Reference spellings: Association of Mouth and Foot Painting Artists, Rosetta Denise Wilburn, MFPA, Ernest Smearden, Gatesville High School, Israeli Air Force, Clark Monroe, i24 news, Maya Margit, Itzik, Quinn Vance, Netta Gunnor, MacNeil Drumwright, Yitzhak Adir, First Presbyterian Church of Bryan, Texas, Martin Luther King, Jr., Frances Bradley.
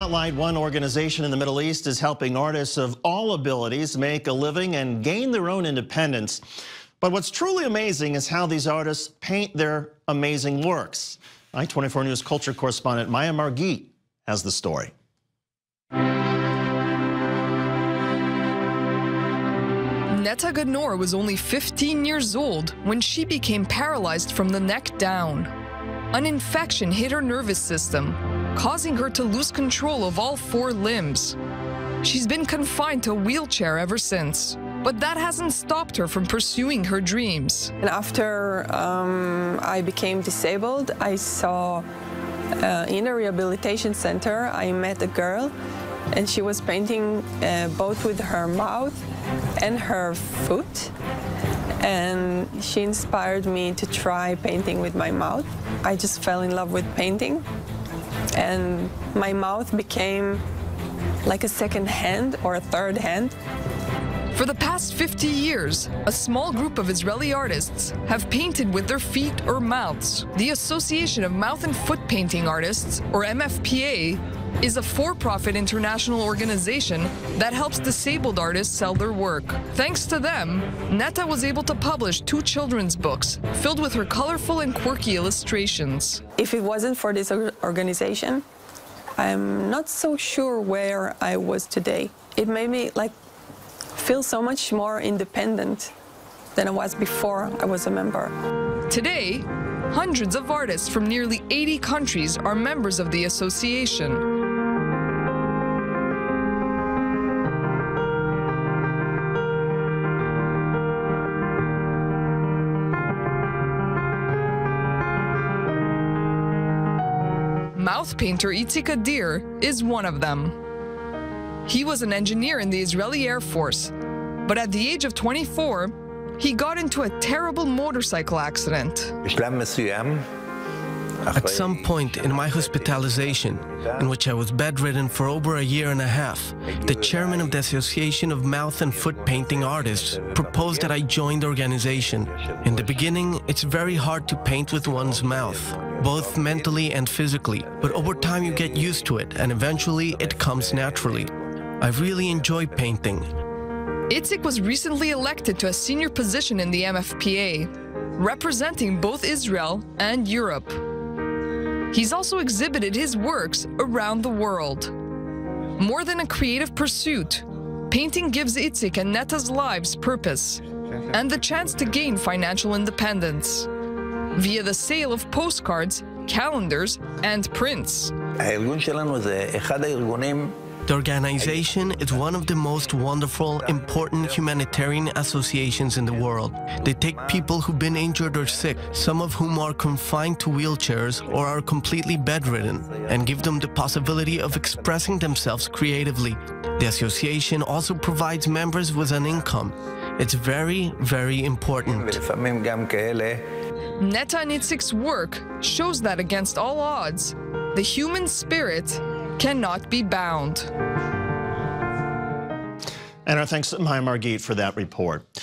Spotlight, one organization in the Middle East, is helping artists of all abilities make a living and gain their own independence. But what's truly amazing is how these artists paint their amazing works. i24 News culture correspondent Maya Margit has the story. Netta Gunnor was only 15 years old when she became paralyzed from the neck down. An infection hit her nervous system, causing her to lose control of all four limbs. She's been confined to a wheelchair ever since, but that hasn't stopped her from pursuing her dreams. And after I became disabled, I saw in a rehabilitation center, I met a girl, and she was painting both with her mouth and her foot. And she inspired me to try painting with my mouth. I just fell in love with painting. And my mouth became like a second hand or a third hand. For the past 50 years, a small group of Israeli artists have painted with their feet or mouths. The Association of Mouth and Foot Painting Artists, or MFPA, is a for-profit international organization that helps disabled artists sell their work. Thanks to them, Netta was able to publish two children's books filled with her colorful and quirky illustrations. If it wasn't for this organization, I'm not so sure where I was today. It made me feel so much more independent than I was before I was a member. Today, hundreds of artists from nearly 80 countries are members of the association. Mouth painter Yitzhak Adir is one of them. He was an engineer in the Israeli Air Force, but at the age of 24, he got into a terrible motorcycle accident. At some point in my hospitalization, in which I was bedridden for over a year and a half, the chairman of the Association of Mouth and Foot Painting Artists proposed that I join the organization. In the beginning, it's very hard to paint with one's mouth, both mentally and physically, but over time you get used to it and eventually it comes naturally. I really enjoy painting. Itzik was recently elected to a senior position in the MFPA, representing both Israel and Europe. He's also exhibited his works around the world. More than a creative pursuit, painting gives Itzik and Netta's lives purpose and the chance to gain financial independence via the sale of postcards, calendars, and prints. The organization is one of the most wonderful, important humanitarian associations in the world. They take people who've been injured or sick, some of whom are confined to wheelchairs or are completely bedridden, and give them the possibility of expressing themselves creatively. The association also provides members with an income. It's very, very important. Netta and Itzik's work shows that against all odds, the human spirit cannot be bound. And our thanks to Maya Margit for that report.